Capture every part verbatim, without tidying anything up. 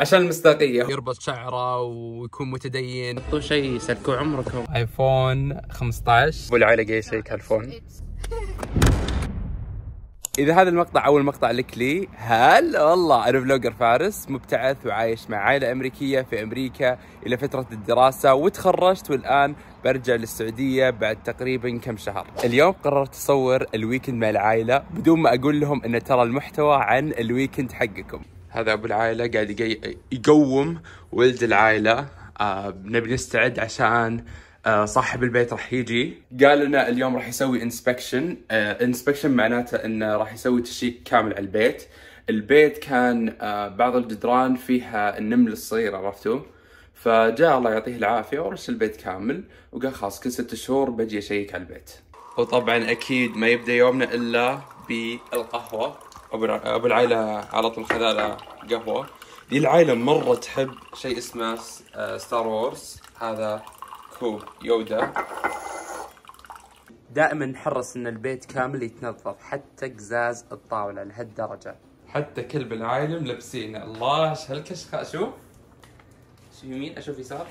عشان المصداقية، يربط شعره ويكون متدين. حطوا شيء يسلكوا عمركم. ايفون خمسة عشر ابو العيلة جاي يسلك هالفون. إذا هذا المقطع أول مقطع لك لي، هلا والله أنا فلوجر فارس، مبتعث وعايش مع عائلة أمريكية في أمريكا إلى فترة الدراسة، وتخرجت والآن برجع للسعودية بعد تقريبا كم شهر. اليوم قررت أصور الويكند مع العائلة بدون ما أقول لهم إن ترى المحتوى عن الويكند حقكم. هذا أبو العائلة قاعد يقوم ولد العائلة، آه نبي نستعد عشان آه صاحب البيت راح يجي. قال لنا اليوم راح يسوي انسبكشن، آه انسبكشن معناته انه راح يسوي تشيك كامل على البيت. البيت كان آه بعض الجدران فيها النمل الصغير، عرفتوا؟ فجاء الله يعطيه العافيه ورش البيت كامل، وقال خلاص كل ست شهور بجي اشيك على البيت. وطبعا اكيد ما يبدا يومنا الا بالقهوه. ابو العائله على طول خذاله قهوه. دي العائله مره تحب شيء اسمه آه ستار وورز. هذا كوب يودا. دائما نحرص ان البيت كامل يتنظف، حتى قزاز الطاوله لهالدرجه. حتى كلب العائله ملبسينه. الله ايش هالكشخه. اشوف شوف يمين، اشوف يسار.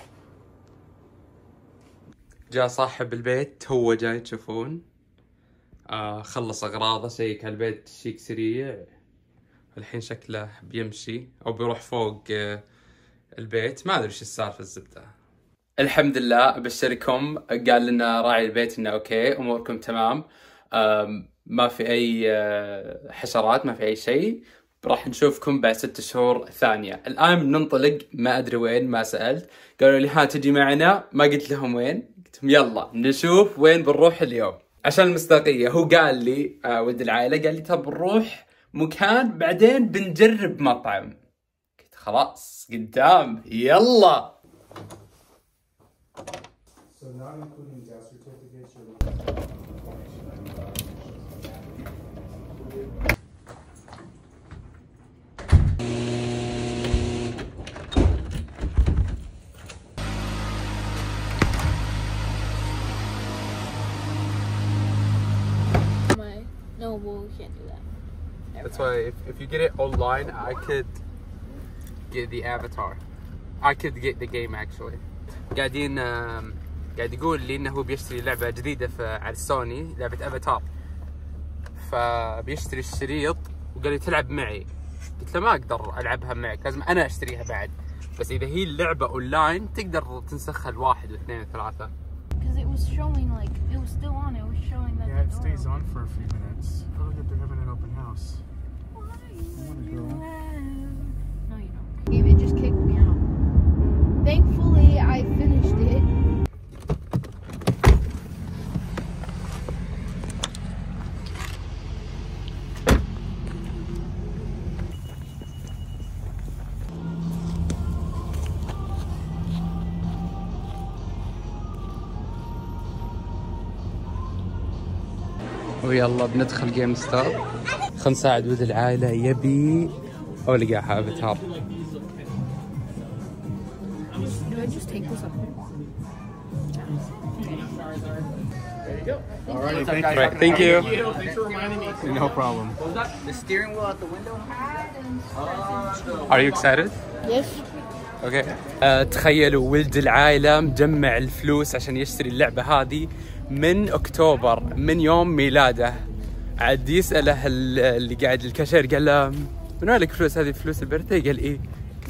جاء صاحب البيت هو جاي تشوفون. آه خلص اغراضه، شيك على البيت شيك سريع. الحين شكله بيمشي او بيروح فوق آه البيت، ما ادري ايش السالفه الزبده. الحمد لله ابشركم، قال لنا راعي البيت انه اوكي اموركم تمام، ما في اي حشرات، ما في اي شيء، راح نشوفكم بعد ست شهور ثانيه. الان بننطلق، ما ادري وين، ما سالت. قالوا لي ها تجي معنا؟ ما قلت لهم وين، قلت لهم يلا نشوف وين بنروح اليوم عشان المصداقيه. هو قال لي آه ولد العائله قال لي ترى بنروح مكان بعدين بنجرب مطعم. قلت خلاص قدام يلا. My, no, we can't do that. Never. That's why if, if you get it online, I could get the Avatar. I could get the game actually. قاعدين قاعد يقول لي انه هو بيشتري لعبه جديده في على سوني، لعبه افاتار، فبيشتري الشريط وقال لي تلعب معي. قلت له ما اقدر العبها معك، لازم انا اشتريها بعد. بس اذا هي اللعبه اونلاين تقدر تنسخها لواحد واثنين وثلاثه. Thankfully, I finished it. ويلا بندخل جيم ستار. خلنا نساعد ولد العائلة يبي أو لقاها أفاتار. Do I just take this up here? There you go. All right, thank you. Right, thank you. Thanks for reminding me. No problem. The steering wheel out the window. Are you excited? Yes. Okay. تخيلوا ولد العائلة مجمع الفلوس عشان يشتري اللعبة هذه من أكتوبر، من يوم ميلاده. عاد يسأله اللي قاعد الكاشير قال له من وين لك فلوس هذه، فلوس البرثداي؟ قال إيه.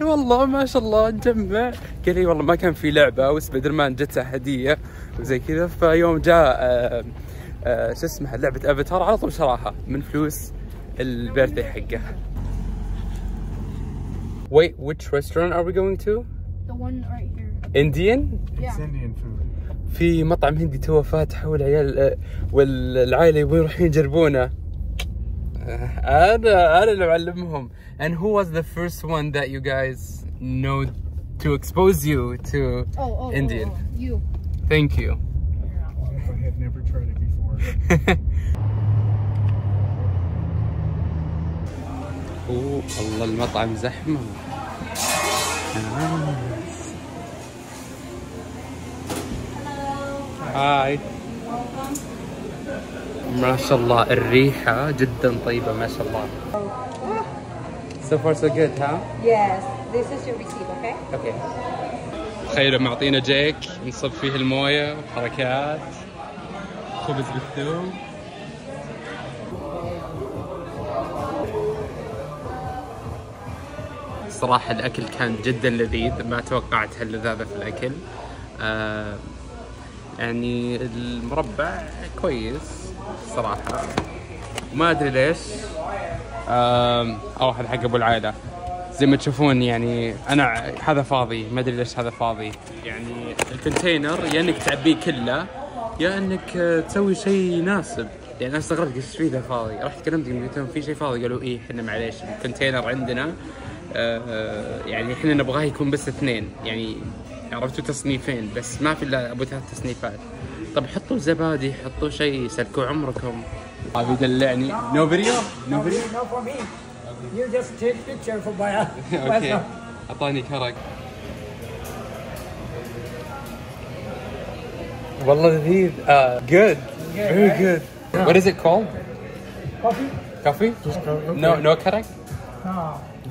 والله ما شاء الله نجمع. قال لي والله ما كان في لعبه وسبايدر مان جتها هديه وزي كذا، فيوم جاء شو اسمها لعبه افاتار على طول شراها من فلوس البيرثدي حقه. Wait, which restaurant are we going to? The one right here. Indian? Yeah. It's Indian food. في مطعم هندي تو فاتح والعيال والعائله يبون يروحون يجربونه. أنا أنا اللي بعلمهم. And who was the first one that you guys know to expose you to oh, oh, Indian? Oh, oh, oh. You. Thank you. I had never tried it before. أوه الله المطعم زحمة. Hi. ما شاء الله الريحة جدا طيبة ما شاء الله. So far so good, huh? Yes. This is your receipt, okay? Okay. تخيلوا معطينا جيك نصب فيه المويه وحركات خبز بالثوم. صراحة الأكل كان جدا لذيذ، ما توقعت هاللذاذة في الأكل. آه يعني المربع كويس صراحة، ما أدري ليش آه أروح حق أبو العائلة. زي ما تشوفون يعني أنا هذا فاضي، ما أدري ليش هذا فاضي. يعني الكونتينر يا يعني إنك تعبيه كله يا إنك تسوي شيء يناسب. يعني انا استغربت قلت ايش في ذا فاضي؟ رحت كلمتهم قلت لهم في شيء فاضي؟ قالوا ايه احنا معليش الكونتينر عندنا آه يعني احنا نبغاه يكون بس اثنين، يعني عرفتوا تصنيفين بس ما في الا ابو ثلاث تصنيفات. طب حطوا زبادي، حطوا شيء، سلكوا عمركم. ابي يدلعني. نو فيديو نو فيديو نو فور مي يو جاست تيك بيكتشر فور باي. اوكي اعطاني كرك والله لذيذ. اه جود فيري جود. Yeah. What is it called? Coffee. Coffee? Just coffee. Okay. No, no karak? No.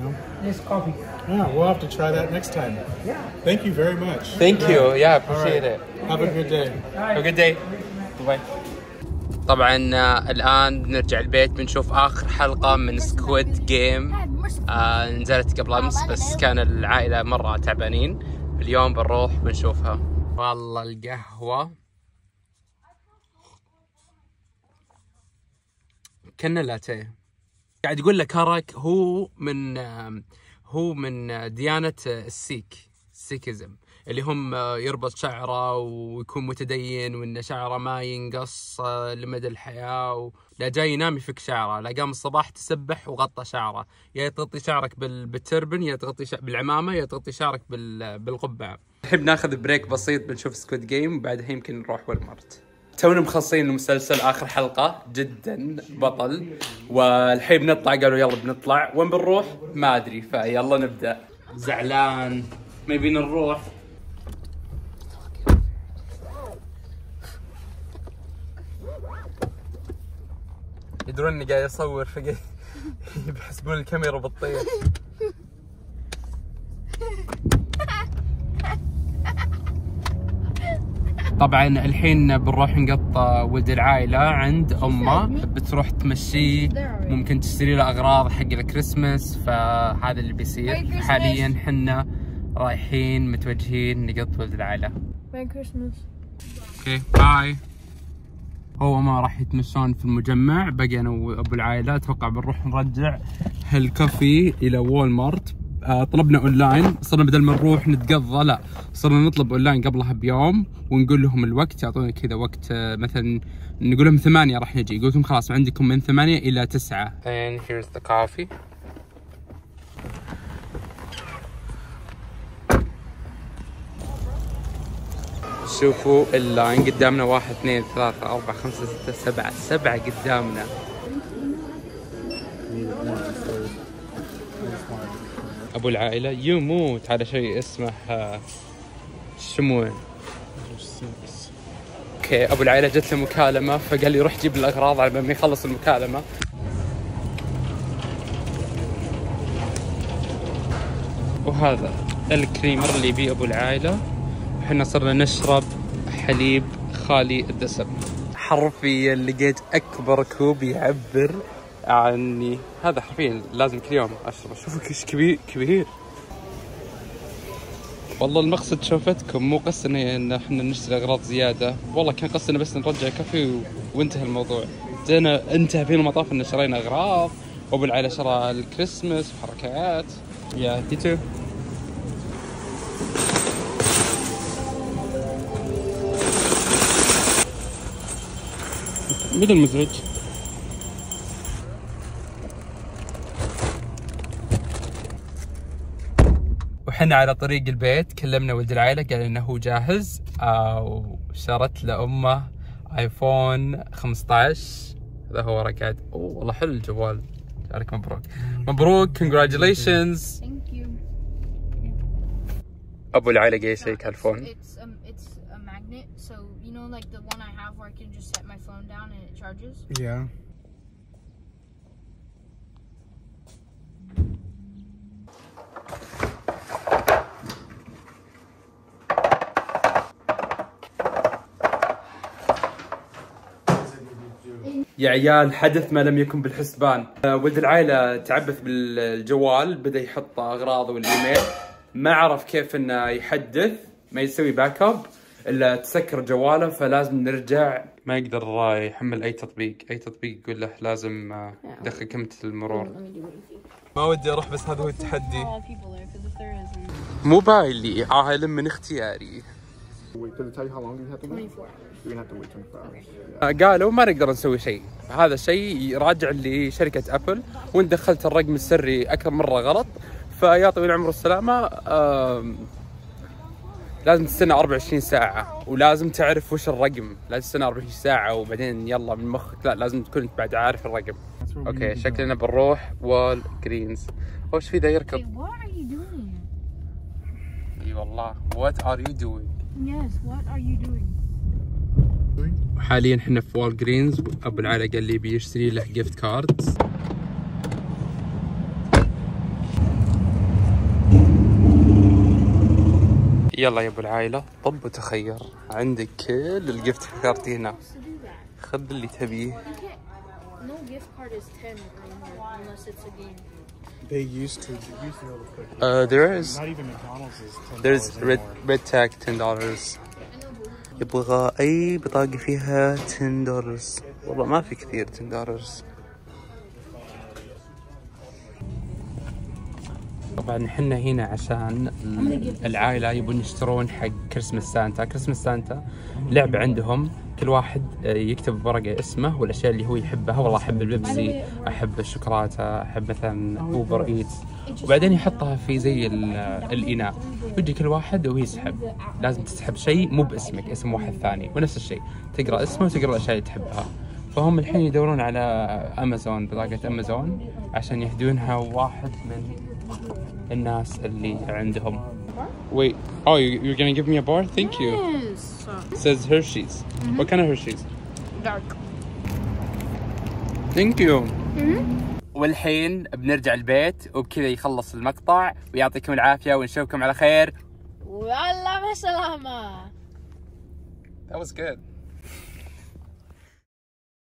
No. Just coffee. Yeah, we'll have to try that next time. Yeah. Thank you very much. Thank you. Yeah, appreciate it. Have a good day. Have a good day. Bye. طبعا الآن بنرجع البيت بنشوف آخر حلقة من سكويد جيم. آه نزلت قبل أمس بس كان العائلة مرة تعبانين. اليوم بنروح بنشوفها. والله القهوة كنا لاتيه. قاعد يقول لك كارك هو من هو من ديانة السيك سيكيزم اللي هم يربط شعره ويكون متدين وإن شعره ما ينقص لمدى الحياة. لا جاي ينام يفك شعره، لا قام الصباح تسبح وغطى شعره، يا تغطي شعرك بالتربن يا تغطي شعرك بالعمامة يا تغطي شعرك بالقبعة. نحب ناخذ بريك بسيط بنشوف سكويد جيم وبعدها يمكن نروح والمرت. تونا مخلصين المسلسل اخر حلقه جدا بطل، والحين بنطلع قالوا يلا بنطلع. وين بنروح؟ ما ادري، فيلا نبدا. زعلان ما يبينا نروح. يدرون اني قاعد اصور فقاعد يحسبون الكاميرا بتطير. طبعا الحين بنروح نقطع ولد العائله عند امه، بتروح تمشيه، ممكن تشتري له اغراض حق الكريسماس، فهذا اللي بيصير حاليا. حنا رايحين متوجهين نقط ولد العائله. ميري كريسماس. اوكي باي. هو ما راح يتمشون في المجمع، بقي انا وابو العائله. اتوقع بنروح نرجع هالكافي الى وول مارت. طلبنا اونلاين، صرنا بدل ما نروح نتقضى لا صرنا نطلب اونلاين قبلها بيوم ونقول لهم الوقت، يعطونا كذا وقت مثلا نقول لهم ثمانية راح نجي، يقول لكم خلاص عندكم من ثمانية الى تسعة. And here's the coffee. شوفوا اللاين قدامنا واحد اثنين ثلاثة أربعة خمسة ستة سبعة، سبعة قدامنا. ابو العائله يموت على شيء اسمه شموع. اوكي ابو العائله جت له مكالمه فقال لي روح جيب الاغراض على ما يخلص المكالمه. وهذا الكريمر اللي بيه ابو العائله. احنا صرنا نشرب حليب خالي الدسم. حرفيا لقيت اكبر كوب يعبر عني، هذا حرفيا لازم كل يوم اشربه. شوفوا ايش كبير كبير. والله المقصد شوفتكم، مو قصدنا ان احنا نشتري اغراض زياده، والله كان قصدنا بس نرجع كافي وانتهى الموضوع. جينا انتهى فينا المطاف ان شرينا اغراض وابو العائله شرى الكريسماس وحركات. يا تيتو مدى المزعج. احنا على طريق البيت كلمنا ولد العائله قال انه هو جاهز، وشرت له امه ايفون خمسة عشر. هذا هو ركعت. اوه والله حلو الجوال. عليك مبروك. مبروك congratulations. Thank you. ابو العائله قال شيء كالفون. It's um it's a magnet so you know like the one I have where I can just set my phone down and it charges. Yeah. يا عيال حدث ما لم يكن بالحسبان. ولد العائلة تعبث بالجوال، بدأ يحط أغراضه والإيميل، ما عرف كيف إنه يحدث، ما يسوي باك اب إلا تسكر جواله، فلازم نرجع. ما يقدر يحمل أي تطبيق، أي تطبيق يقول له لازم دخل كلمة المرور. ما ودي أروح بس هذا هو التحدي. موبايلي عالم من اختياري. قالوا ما نقدر نسوي شيء، هذا الشيء راجع لشركة أبل، وإن دخلت الرقم السري أكثر مرة غلط، فيا طويل العمر والسلامة لازم تستنى أربع وعشرين ساعة، ولازم تعرف وش الرقم، لازم تستنى أربع وعشرين ساعة وبعدين يلا من مخك، لا لازم تكون بعد عارف الرقم. أوكي شكلنا بنروح والجرينز. أو شو في ذا يركض؟ إي والله. What are you doing؟ Yes, what are you doing? حاليا احنا في والجرينز، ابو العائله قال لي بيشتري له جيفت كاردز. يلا يا ابو العائله طب وتخير، عندك كل الجيفت كارد هنا، خذ اللي تبيه. They used to. They used to know the cookies. Uh, there is. Not even McDonald's is ten dollars. There's red red tag ten dollars. يبغى أي بطاقة فيها ten dollars. والله ما في كثير ten dollars. طبعا حنا هنا عشان العائلة يبون يشترون حق كريسمس سانتا. كريسمس سانتا لعبة عندهم، كل واحد يكتب بورقة اسمه والأشياء اللي هو يحبها. والله أحب البيبسي، أحب الشوكولاتة، أحب مثلا أوبر إيتس، وبعدين يحطها في زي الإناء، ويجي كل واحد ويسحب. لازم تسحب شيء مو باسمك، اسم واحد ثاني، ونفس الشيء تقرأ اسمه وتقرأ الأشياء اللي تحبها. فهم الحين يدورون على أمازون، بطاقة أمازون، عشان يهدونها واحد من الناس اللي عندهم. Wait, oh, you're gonna give me a bar? Thank you. Yes. It says Hershey's. Mm-hmm. What kind of Hershey's? Dark. Thank you. Mm-hmm. والحين بنرجع البيت، وبكذا يخلص المقطع، ويعطيكم العافية ونشوفكم على خير. والله ما سلامة. That was good.